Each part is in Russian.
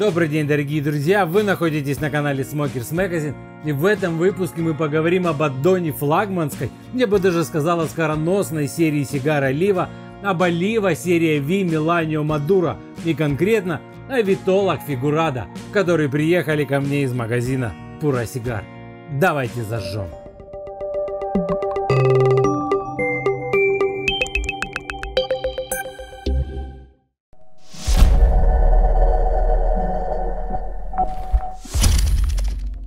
Добрый день, дорогие друзья! Вы находитесь на канале Smokers Magazine, и в этом выпуске мы поговорим об аддоне флагманской, я бы даже сказал, о скороносной серии сигар Олива, об Олива серии V Melanio Maduro и конкретно о витолах Фигурадо, которые приехали ко мне из магазина Пуро-Сигар. Давайте зажжем!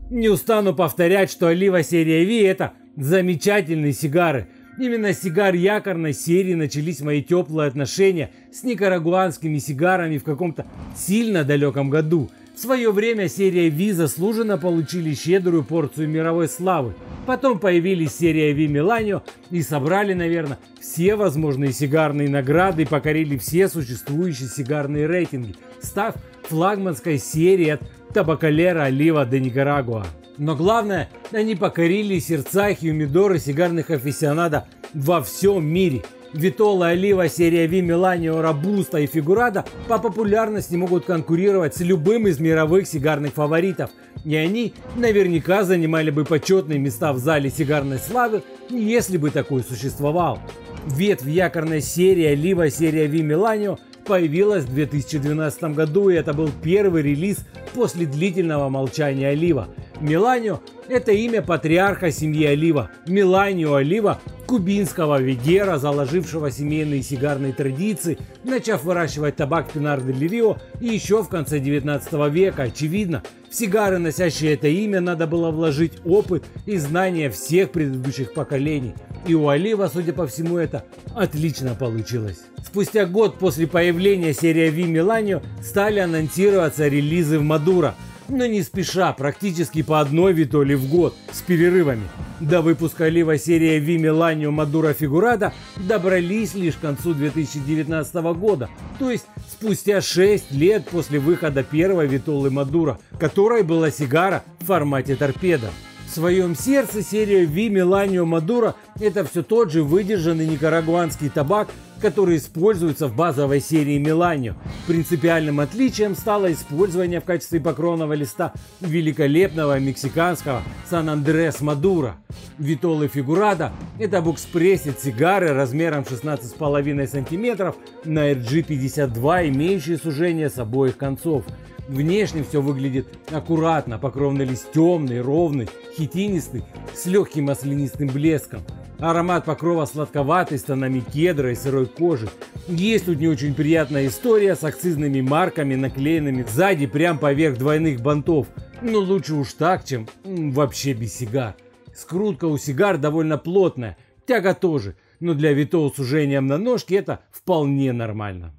Не устану повторять, что Олива серия V это замечательные сигары. Именно с сигар якорной серии начались мои теплые отношения с никарагуанскими сигарами в каком-то сильно далеком году. В свое время серия V заслуженно получили щедрую порцию мировой славы. Потом появились серия V Melanio и собрали, наверное, все возможные сигарные награды и покорили все существующие сигарные рейтинги, став флагманской серией от Tabacalera Oliva de Nicaragua. Но главное, они покорили сердца и умидоры сигарных аффисионадо во всем мире. Витола Олива серия V Melanio, Робуста и Фигурадо по популярности могут конкурировать с любым из мировых сигарных фаворитов. И они наверняка занимали бы почетные места в зале сигарной славы, если бы такой существовал. Ветвь якорной серии Олива серия V Melanio появилась в 2012 году, и это был первый релиз после длительного молчания Олива. Меланио – это имя патриарха семьи Олива, Меланио Олива, кубинского вегера, заложившего семейные сигарные традиции, начав выращивать табак в Пинар дель Рио и еще в конце 19 века. Очевидно, в сигары, носящие это имя, надо было вложить опыт и знания всех предыдущих поколений. И у Олива, судя по всему, это отлично получилось. Спустя год после появления серии V Melanio стали анонсироваться релизы в Мадуро, но не спеша, практически по одной витоле в год, с перерывами. До выпуска Олива серии V Melanio Maduro Figurado добрались лишь к концу 2019 года, то есть спустя 6 лет после выхода первой витолы Мадуро, которой была сигара в формате торпеда. В своем сердце серия V Melanio Maduro – это все тот же выдержанный никарагуанский табак, который используется в базовой серии Melanio. Принципиальным отличием стало использование в качестве покровного листа великолепного мексиканского Сан Андрес Мадуро. Витолы Фигурадо – это букспрессит сигары размером 16,5 см на RG52, имеющие сужение с обоих концов. Внешне все выглядит аккуратно, покровный лист темный, ровный, хитинистый, с легким маслянистым блеском. Аромат покрова сладковатый, с тонами кедра и сырой кожи. Есть тут не очень приятная история с акцизными марками, наклеенными сзади, прям поверх двойных бантов. Но лучше уж так, чем вообще без сигар. Скрутка у сигар довольно плотная, тяга тоже, но для витол с сужением на ножке это вполне нормально.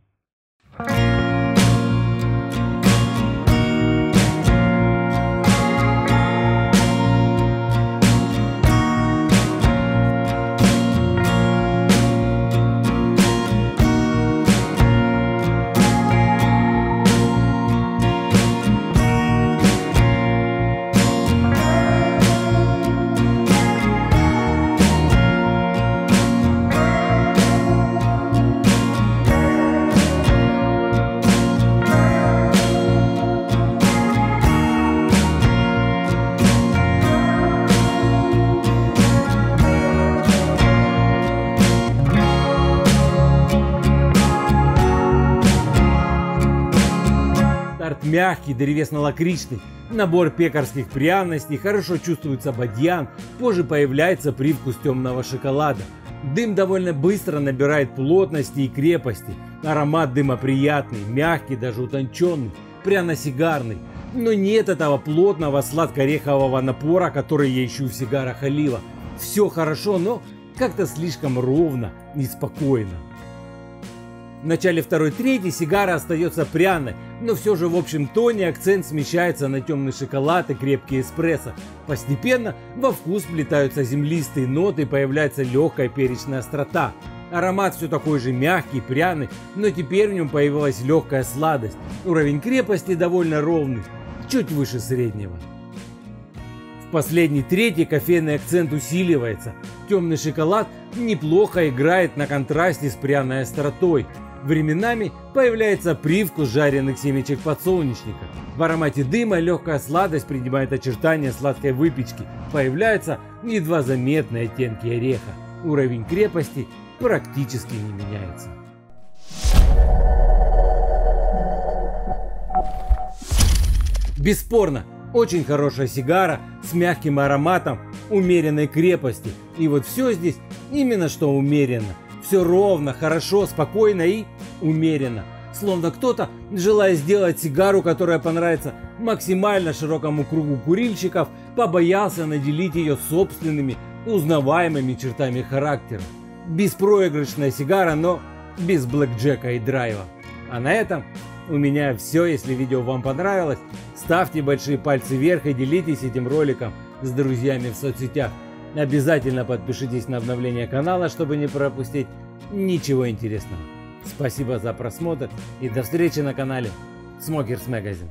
Мягкий, древесно-лакричный, набор пекарских пряностей, хорошо чувствуется бадьян, позже появляется привкус темного шоколада. Дым довольно быстро набирает плотности и крепости, аромат дыма приятный, мягкий, даже утонченный, пряно-сигарный, но нет этого плотного сладко-орехового напора, который я ищу в сигарах Олива. Все хорошо, но как-то слишком ровно и спокойно. В начале второй трети сигара остается пряной, но все же в общем тоне акцент смещается на темный шоколад и крепкий эспрессо. Постепенно во вкус плетаются землистые ноты и появляется легкая перечная острота. Аромат все такой же мягкий, пряный, но теперь в нем появилась легкая сладость. Уровень крепости довольно ровный, чуть выше среднего. В последней трети кофейный акцент усиливается. Темный шоколад неплохо играет на контрасте с пряной остротой. Временами появляется привкус жареных семечек подсолнечника. В аромате дыма легкая сладость принимает очертания сладкой выпечки. Появляются едва заметные оттенки ореха. Уровень крепости практически не меняется. Бесспорно, очень хорошая сигара с мягким ароматом умеренной крепости. И вот все здесь именно что умеренно. Все ровно, хорошо, спокойно и умеренно. Словно кто-то, желая сделать сигару, которая понравится максимально широкому кругу курильщиков, побоялся наделить ее собственными узнаваемыми чертами характера. Беспроигрышная сигара, но без блэкджека и драйва. А на этом у меня все. Если видео вам понравилось, ставьте большие пальцы вверх и делитесь этим роликом с друзьями в соцсетях. Обязательно подпишитесь на обновление канала, чтобы не пропустить ничего интересного. Спасибо за просмотр и до встречи на канале Smokers Magazine.